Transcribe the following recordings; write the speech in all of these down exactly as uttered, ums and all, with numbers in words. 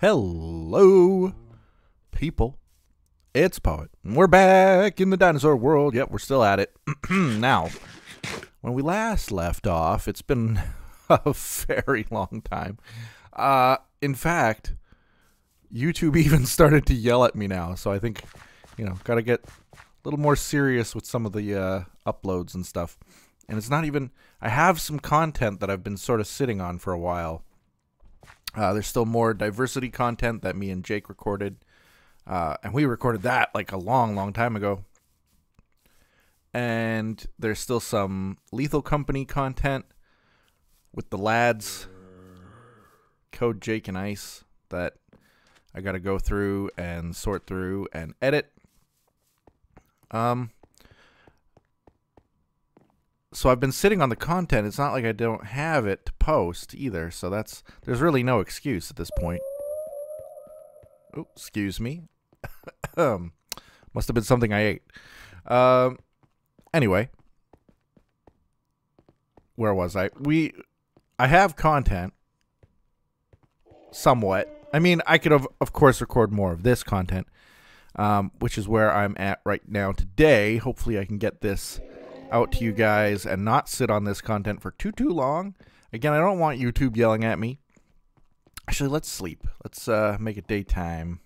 Hello, people. It's Poet. We're back in the dinosaur world. Yep, we're still at it. Now, when we last left off, it's been a very long time. Uh, in fact, YouTube even started to yell at me now. So I think, you know, got to get a little more serious with some of the uh, uploads and stuff. And it's not even... I have some content that I've been sort of sitting on for a while. Uh, there's still more diversity content that me and Jake recorded. Uh, and we recorded that like a long, long time ago. And there's still some Lethal Company content with the lads, Code Jake and Ice, that I got to go through and sort through and edit. Um, so I've been sitting on the content. It's not like I don't have it to post either. So that's, there's really no excuse at this point. Oh, excuse me. um, must have been something I ate. Um, anyway, where was I? We, I have content somewhat. I mean, I could have, of course, record more of this content, um, which is where I'm at right now today. Hopefully I can get this out to you guys and not sit on this content for too, too long. Again, I don't want YouTube yelling at me. Actually, let's sleep. Let's uh, make it daytime.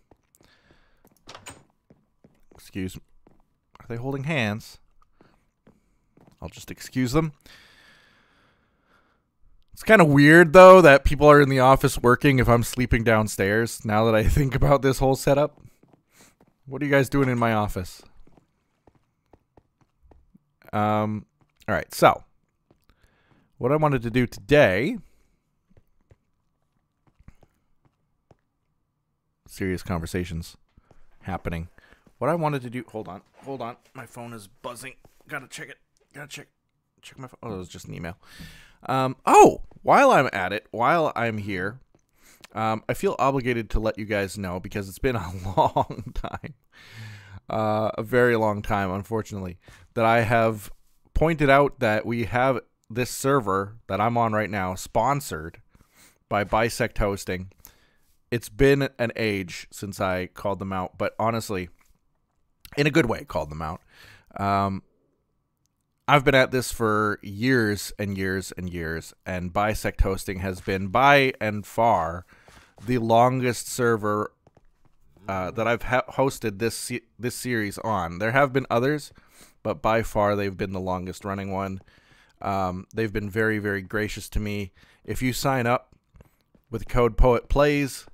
Excuse me. Are they holding hands? I'll just excuse them. It's kind of weird, though, that people are in the office working if I'm sleeping downstairs, now that I think about this whole setup. What are you guys doing in my office? Um, all right, so what I wanted to do today... Serious conversations happening. What I wanted to do... Hold on. Hold on. My phone is buzzing. Gotta check it. Gotta check. Check my phone. Oh, it was just an email. Um, oh! While I'm at it, while I'm here, um, I feel obligated to let you guys know because it's been a long time. Uh, a very long time, unfortunately. That I have pointed out that we have this server that I'm on right now sponsored by Bisect Hosting. It's been an age since I called them out, but honestly, in a good way, called them out. Um, I've been at this for years and years and years, and Bisect Hosting has been, by and far, the longest server uh, that I've ha hosted this se this series on. There have been others, but by far, they've been the longest running one. Um, they've been very, very gracious to me. If you sign up with code POETPLAYS,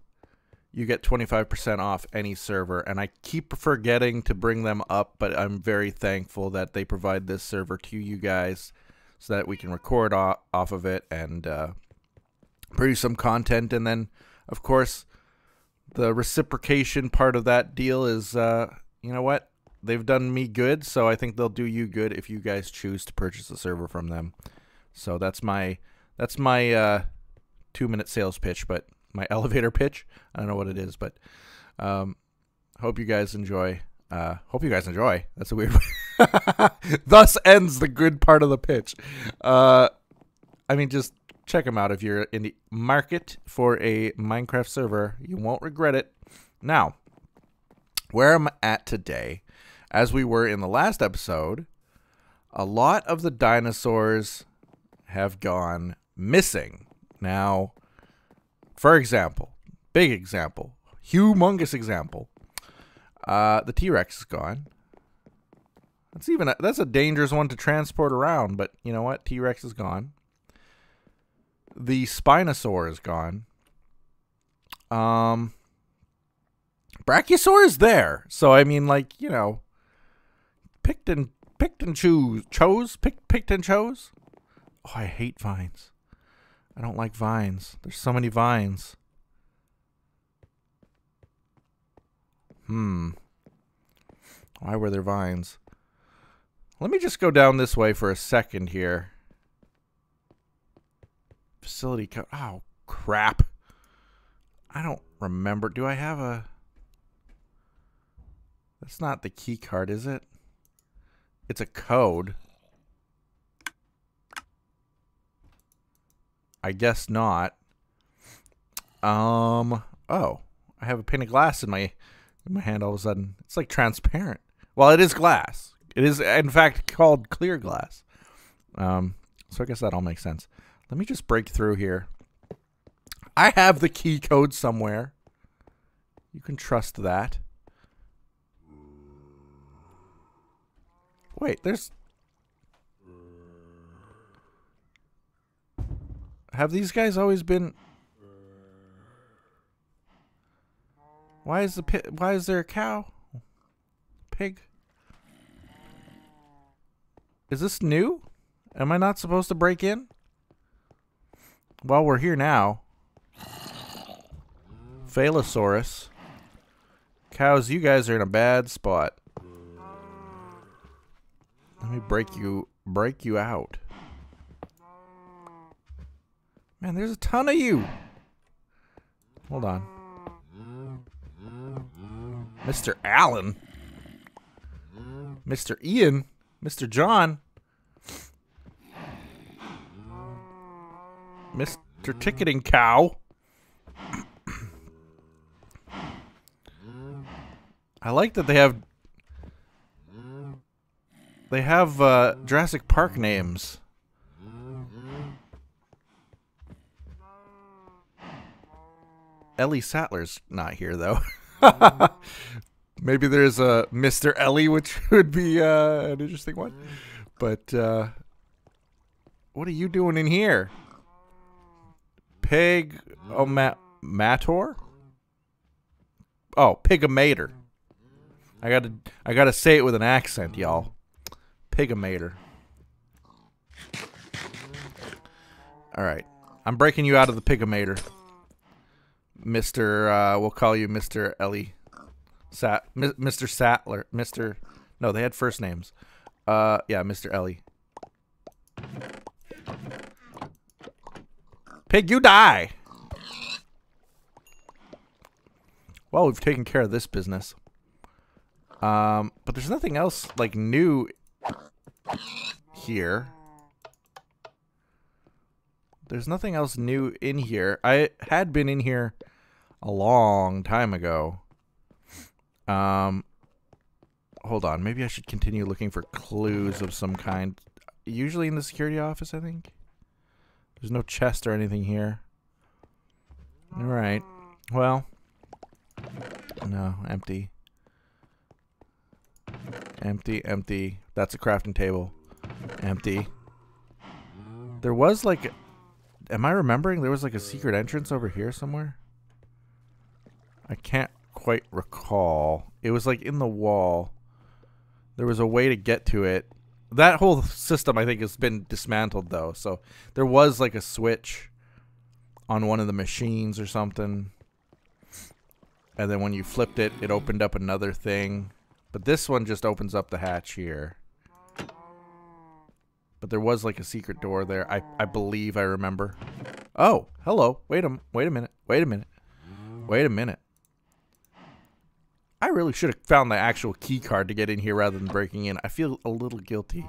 you get twenty-five percent off any server, and I keep forgetting to bring them up, but I'm very thankful that they provide this server to you guys so that we can record off of it and uh, produce some content. And then, of course, the reciprocation part of that deal is, uh, you know what? They've done me good, so I think they'll do you good if you guys choose to purchase the server from them. So that's my, that's my uh, two-minute sales pitch, but... my elevator pitch. I don't know what it is, but um, hope you guys enjoy. Uh, hope you guys enjoy. That's a weird way. Thus ends the good part of the pitch. Uh, I mean, just check them out if you're in the market for a Minecraft server. You won't regret it. Now, where I'm at today, as we were in the last episode, a lot of the dinosaurs have gone missing. Now... for example, big example, humongous example, uh, the T-Rex is gone. That's even a, that's a dangerous one to transport around, but you know what? T-Rex is gone. The Spinosaur is gone. Um, Brachiosaur is there, so I mean, like you know, picked and picked and choose, chose, picked picked and chose. Oh, I hate vines. I don't like vines. There's so many vines. Hmm. Why were there vines? Let me just go down this way for a second here. Facility co- oh, crap. I don't remember. Do I have a... That's not the key card, is it? It's a code. I guess not. Um, Oh, I have a pane of glass in my in my hand all of a sudden. It's like transparent. Well, it is glass. It is, in fact, called clear glass. Um, so I guess that all makes sense. Let me just break through here. I have the key code somewhere. You can trust that. Wait, there's... Have these guys always been... Why is the pi why is there a cow? Pig? Is this new? Am I not supposed to break in? Well, we're here now. Phalosaurus. Cows, you guys are in a bad spot. Let me break you break you out. Man, there's a ton of you. Hold on. Mister Allen. Mister Ian. Mister John. Mister Ticketing Cow. I like that they have... They have uh, Jurassic Park names. Ellie Sattler's not here, though. Maybe there's a Mister Ellie, which would be uh, an interesting one. But uh, what are you doing in here? Pig oh ma mator? Oh, Pigamator. I gotta I gotta say it with an accent, y'all. Pigamator. Alright. I'm breaking you out of the Pigamator. Mister Uh, we'll call you Mister Ellie. Sat Mister Sattler. Mister No, they had first names. Uh, yeah, Mister Ellie. Pig, you die! Well, we've taken care of this business. Um, but there's nothing else, like, new here. There's nothing else new in here. I had been in here a long time ago. Um, hold on. Maybe I should continue looking for clues of some kind. Usually in the security office, I think. There's no chest or anything here. All right. Well. No, empty. Empty, empty. That's a crafting table. Empty. There was like... Am I remembering there was like a secret entrance over here somewhere? I can't quite recall. It was like in the wall. There was a way to get to it. That whole system, I think, has been dismantled, though. So there was like a switch on one of the machines or something. And then when you flipped it, it opened up another thing. But this one just opens up the hatch here. But there was like a secret door there. I, I believe I remember. Oh, hello. Wait a, wait a minute. Wait a minute. Wait a minute. I really should have found the actual key card to get in here rather than breaking in. I feel a little guilty.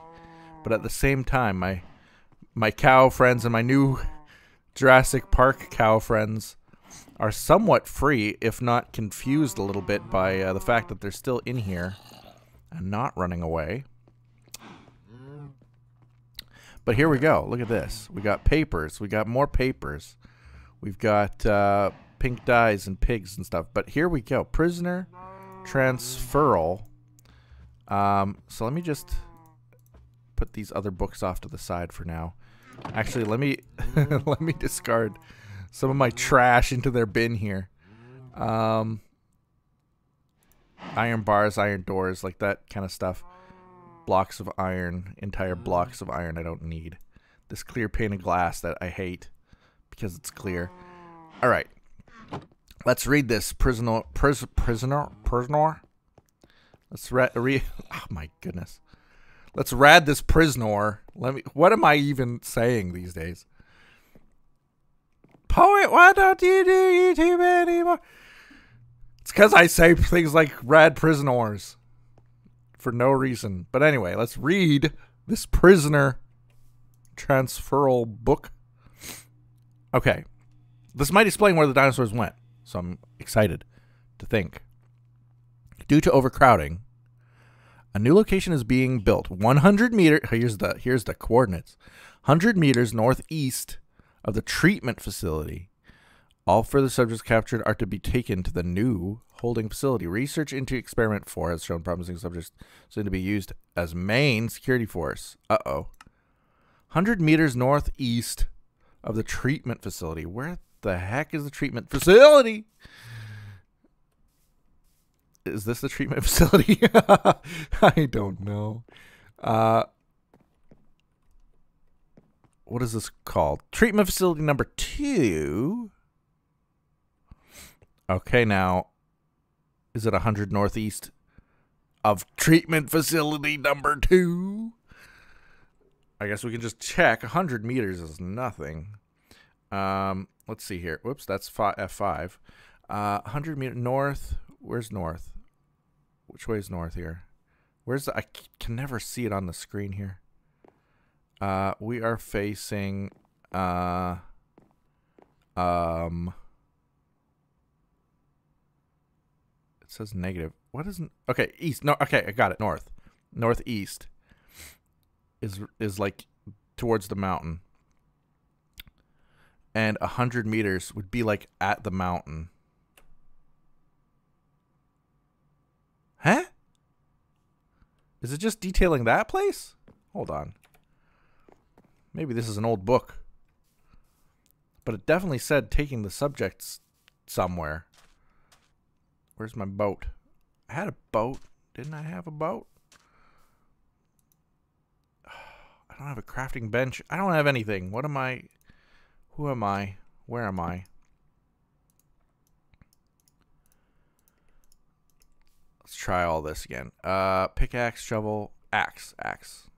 But at the same time, my my cow friends and my new Jurassic Park cow friends are somewhat free, if not confused a little bit by uh, the fact that they're still in here and not running away. But here we go. Look at this. We got papers. We got more papers. We've got uh, pink dyes and pigs and stuff. But here we go. Prisoner transferal. Um, so let me just put these other books off to the side for now. Actually, let me let me discard some of my trash into their bin here. Um, iron bars, iron doors, like that kind of stuff. Blocks of iron, entire blocks of iron I don't need. This clear pane of glass that I hate because it's clear. All right. Let's read this. Prisoner, pris, prisoner, prisoner. Let's read, re oh my goodness. Let's rad this prisoner. Let me, what am I even saying these days? Poet, why don't you do YouTube anymore? It's because I say things like rad prisoners. For no reason. But anyway, let's read this prisoner transferal book. Okay. This might explain where the dinosaurs went. so I'm excited to think. Due to overcrowding, a new location is being built one hundred meters, here's the, here's the coordinates, one hundred meters northeast of the treatment facility. All further subjects captured are to be taken to the new holding facility. Research into experiment four has shown promising subjects soon to be used as main security force. Uh-oh. one hundred meters northeast of the treatment facility. Where the heck is the treatment facility? Is this the treatment facility? I don't know. Uh, what is this called? Treatment facility number two. Okay, now, is it one hundred northeast of treatment facility number two? I guess we can just check. one hundred meters is nothing. Um, let's see here. Whoops, that's F five. Uh, one hundred meters north. Where's north? Which way is north here? Where's the... I can never see it on the screen here. Uh, we are facing... Uh, um... says negative. What isn't okay? East. No. Okay, I got it. North, northeast is is like towards the mountain, and a hundred meters would be like at the mountain. Huh? Is it just detailing that place? Hold on. Maybe this is an old book, but it definitely said taking the subjects somewhere. Where's my boat? I had a boat. Didn't I have a boat? I don't have a crafting bench. I don't have anything. What am I? Who am I? Where am I? Let's try all this again. Uh, pickaxe, shovel, axe, axe.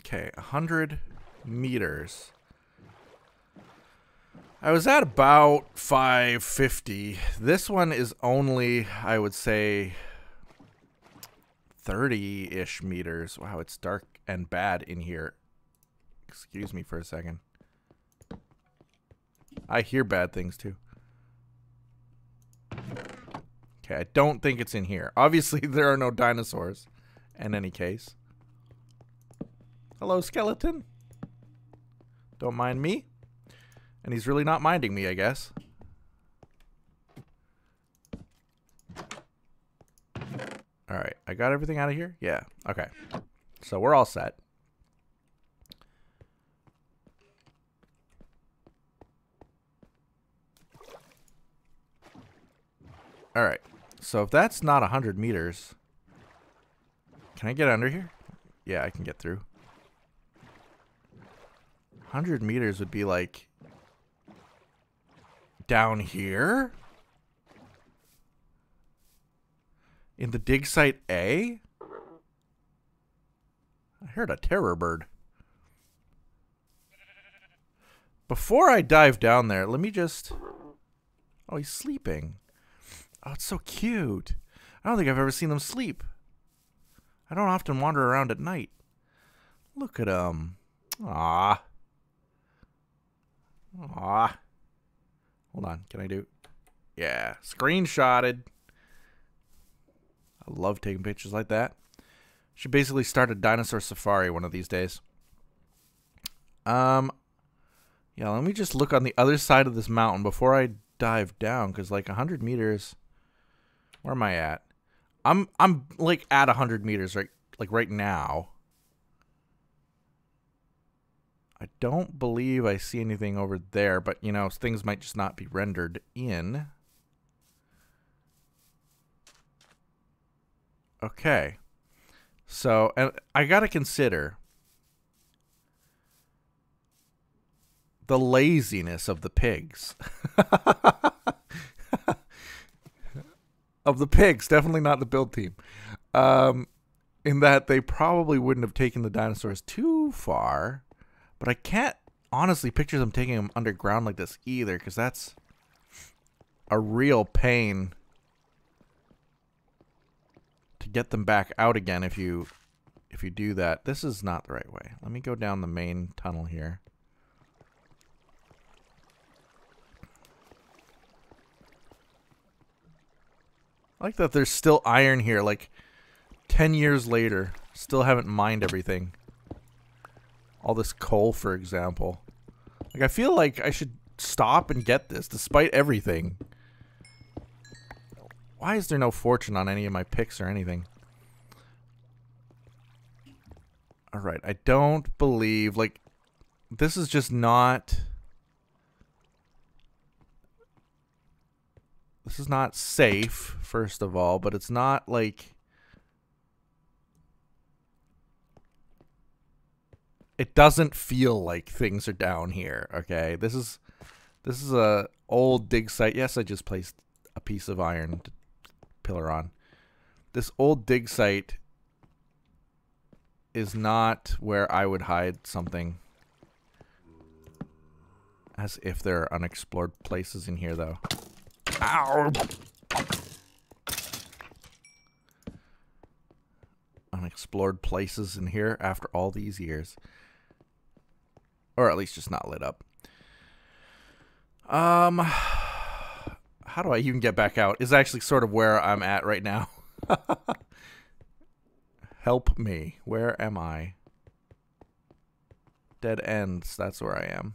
Okay, one hundred meters. I was at about five fifty. This one is only, I would say, thirty-ish meters. Wow, it's dark and bad in here. Excuse me for a second. I hear bad things, too. Okay, I don't think it's in here. Obviously, there are no dinosaurs in any case. Hello, skeleton. Don't mind me. And he's really not minding me, I guess. Alright, I got everything out of here? Yeah, okay. So we're all set. Alright, so if that's not one hundred meters... Can I get under here? Yeah, I can get through. one hundred meters would be like... down here? In the dig site A? I heard a terror bird. Before I dive down there, let me just... Oh, he's sleeping. Oh, it's so cute. I don't think I've ever seen them sleep. I don't often wander around at night. Look at him. Aww. Aww. Hold on, can I do? Yeah, screenshotted. I love taking pictures like that. Should basically start a dinosaur safari one of these days. Um, yeah, let me just look on the other side of this mountain before I dive down, because like one hundred meters. Where am I at? I'm I'm like at one hundred meters right like right now. I don't believe I see anything over there, but, you know, things might just not be rendered in. Okay. So, and I gotta consider the laziness of the pigs. Of the pigs, definitely not the build team. Um, in that they probably wouldn't have taken the dinosaurs too far. But I can't honestly picture them taking them underground like this either, because that's a real pain to get them back out again if you if you do that. This is not the right way. Let me go down the main tunnel here. I like that there's still iron here, like ten years later. Still haven't mined everything. All this coal, for example. Like, I feel like I should stop and get this, despite everything. Why is there no fortune on any of my picks or anything? Alright, I don't believe, like, this is just not... This is not safe, first of all, but it's not, like... It doesn't feel like things are down here, okay? This is this is a old dig site. Yes, I just placed a piece of iron to pillar on. This old dig site is not where I would hide something. As if there are unexplored places in here, though. Ow! Unexplored places in here after all these years. Or at least just not lit up. Um, how do I even get back out? Is actually sort of where I'm at right now. Help me. Where am I? Dead ends. That's where I am.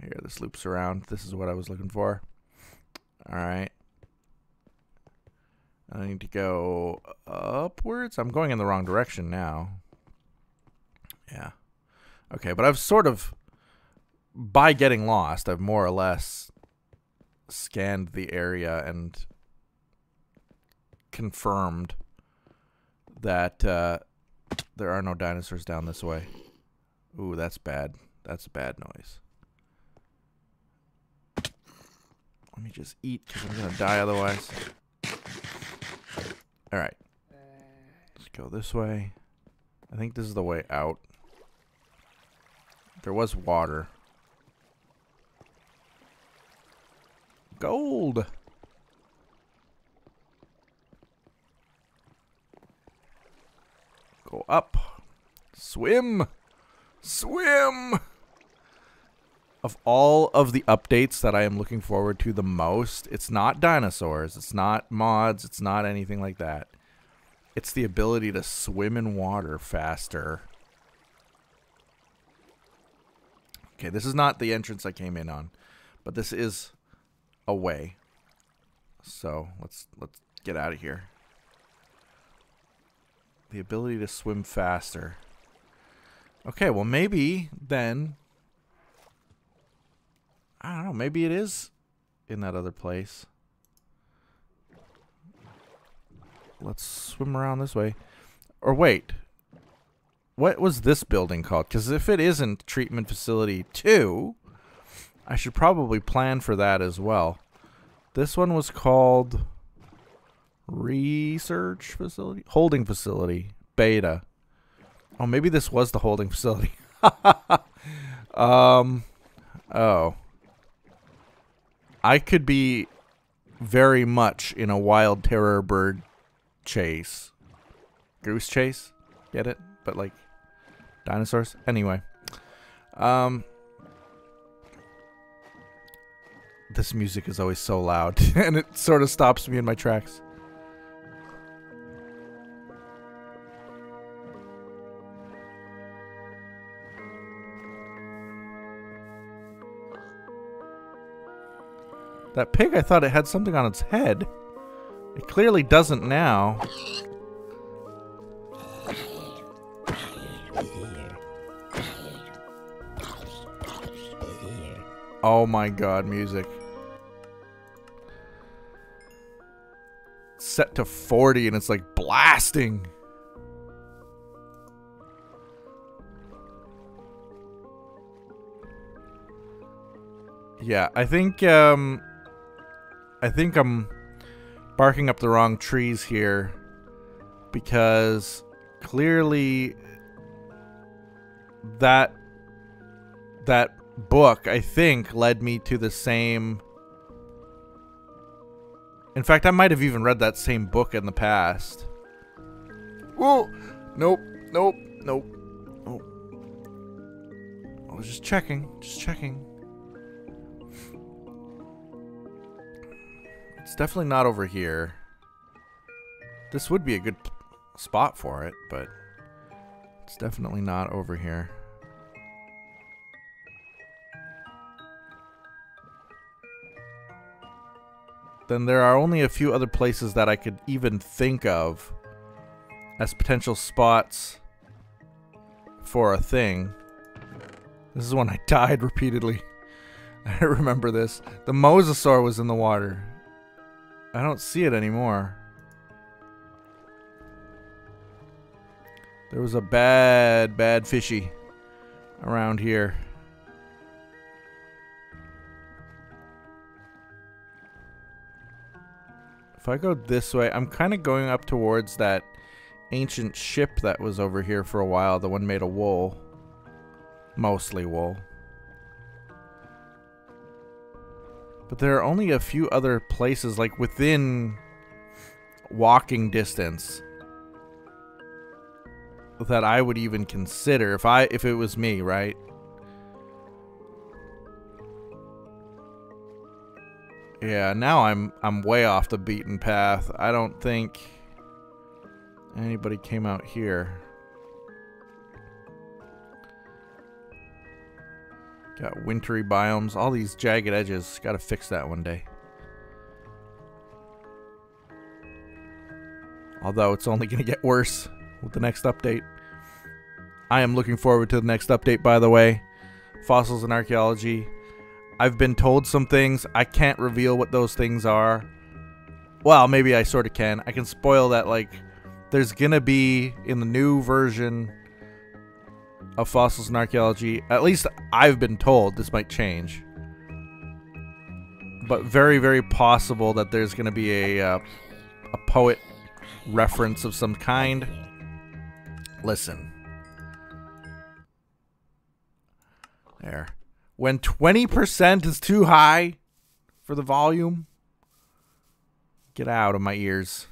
Here, this loops around. This is what I was looking for. Alright. I need to go upwards. I'm going in the wrong direction now. Yeah. Okay, but I've sort of, by getting lost, I've more or less scanned the area and confirmed that uh, there are no dinosaurs down this way. Ooh, that's bad. That's a bad noise. Let me just eat, because I'm going to die otherwise. Alright. Let's go this way. I think this is the way out. There was water. Gold! Go up. Swim! Swim! Of all of the updates that I am looking forward to the most, it's not dinosaurs, it's not mods, it's not anything like that. It's the ability to swim in water faster. Okay, this is not the entrance I came in on, but this is a way. So let's let's get out of here. The ability to swim faster. Okay, well maybe then... I don't know, maybe it is in that other place. Let's swim around this way. Or wait, what was this building called? Because if it isn't Treatment Facility two, I should probably plan for that as well. This one was called Research Facility? Holding Facility. Beta. Oh, maybe this was the Holding Facility. um, oh. I could be very much in a wild terror bird chase. Goose chase? Get it? But like dinosaurs? Anyway. Um, this music is always so loud and it sort of stops me in my tracks. That pig, I thought it had something on its head. It clearly doesn't now. Oh my god, music. It's set to forty and it's like blasting. Yeah, I think, um... I think I'm barking up the wrong trees here because clearly that that book, I think, led me to the same... In fact, I might have even read that same book in the past. Whoa! Nope, nope, nope. Oh. I was just checking, just checking. It's definitely not over here. This would be a good spot for it, but it's definitely not over here. Then there are only a few other places that I could even think of as potential spots for a thing. This is when I died repeatedly. I remember this. The mosasaur was in the water. I don't see it anymore. There was a bad, bad fishy around here. If I go this way, I'm kind of going up towards that ancient ship that was over here for a while. The one made of wool. Mostly wool. But there are only a few other places, like within walking distance, that I would even consider if I if it was me, right? Yeah, now I'm I'm way off the beaten path. I don't think anybody came out here. Got wintry biomes, all these jagged edges. Gotta fix that one day. Although it's only gonna get worse with the next update. I am looking forward to the next update, by the way. Fossils and Archaeology. I've been told some things. I can't reveal what those things are. Well, maybe I sort of can. I can spoil that, like, there's gonna be, in the new version of Fossils and Archaeology, at least I've been told, this might change, but very, very possible that there's gonna be a, uh, a poet reference of some kind. Listen. There. When twenty percent is too high for the volume, get out of my ears.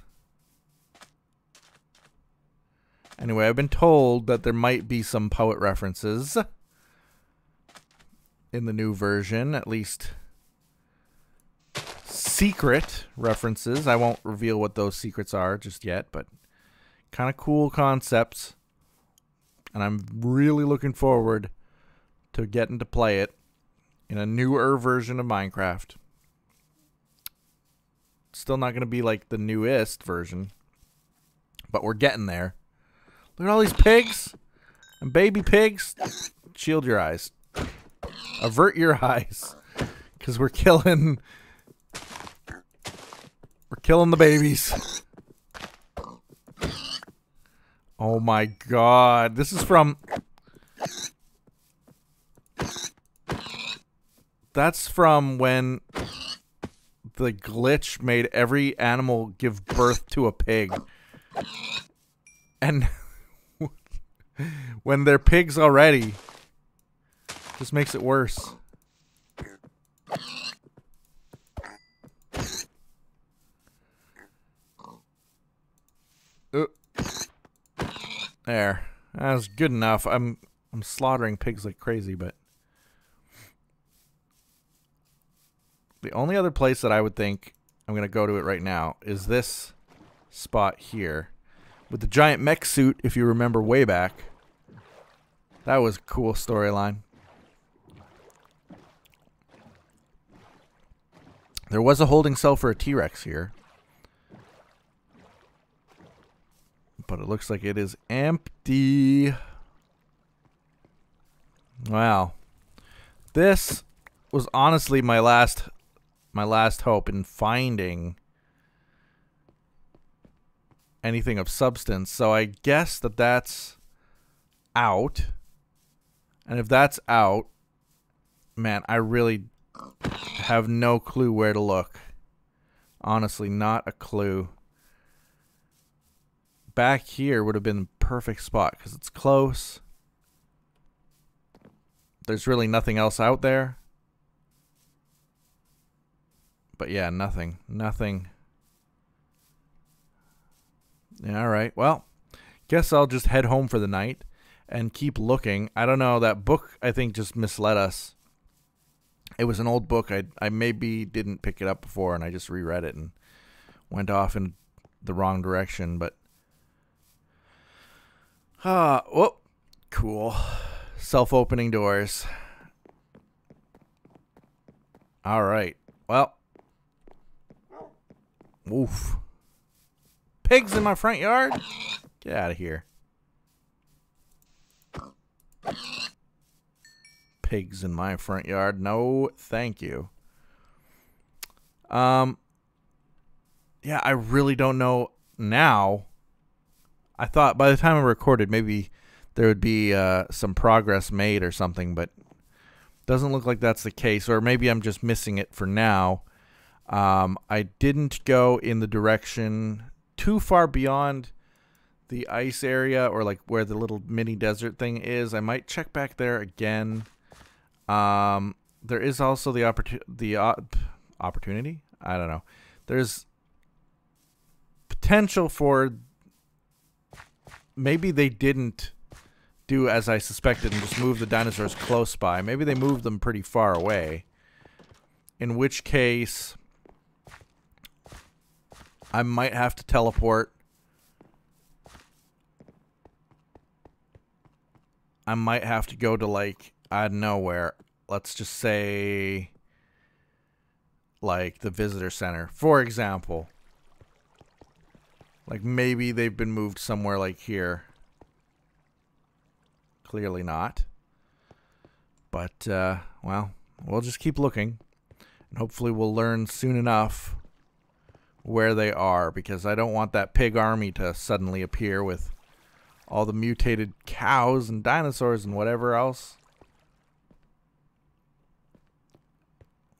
Anyway, I've been told that there might be some poet references in the new version, at least secret references. I won't reveal what those secrets are just yet, but kind of cool concepts. And I'm really looking forward to getting to play it in a newer version of Minecraft. Still not going to be like the newest version, but we're getting there. Look at all these pigs and baby pigs. Shield your eyes. Avert your eyes, because we're killing we're killing the babies. Oh my god. This is from That's from when the glitch made every animal give birth to a pig. And when they're pigs already, just makes it worse. Ooh. There. That was good enough. I'm I'm slaughtering pigs like crazy, but the only other place that I would think I'm going to go to it right now is this spot here. With the giant mech suit, if you remember way back. That was a cool storyline. There was a holding cell for a T-Rex here. But it looks like it is empty. Wow. This was honestly my last... my last hope in finding anything of substance. So I guess that that's out. And if that's out, man, I really have no clue where to look. Honestly, not a clue. Back here would have been the perfect spot because it's close. There's really nothing else out there. But yeah, nothing. Nothing. Yeah, alright, well, guess I'll just head home for the night and keep looking. I don't know, that book, I think, just misled us. It was an old book. I I maybe didn't pick it up before, and I just reread it and went off in the wrong direction. But ah, uh, whoop, cool, self-opening doors. All right, well, oof, pigs in my front yard. Get out of here. Pigs in my front yard. No, thank you. Um, yeah, I really don't know now. I thought by the time I recorded, maybe there would be uh, some progress made or something, but doesn't look like that's the case, or maybe I'm just missing it for now. Um, I didn't go in the direction too far beyond the ice area, or like where the little mini desert thing is. I might check back there again. Um, there is also the opportu the op opportunity. I don't know. There's potential for maybe they didn't do as I suspected and just move the dinosaurs close by. Maybe they moved them pretty far away. In which case, I might have to teleport. I might have to go to, like, I don't know where. Let's just say, like, the visitor center, for example. Like, maybe they've been moved somewhere like here. Clearly not. But, uh, well, we'll just keep looking. And hopefully we'll learn soon enough where they are, because I don't want that pig army to suddenly appear with all the mutated cows and dinosaurs and whatever else.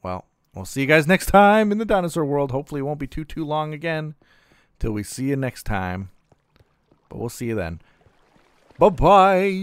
Well, we'll see you guys next time in the dinosaur world. Hopefully it won't be too, too long again till we see you next time. But we'll see you then. Bye-bye.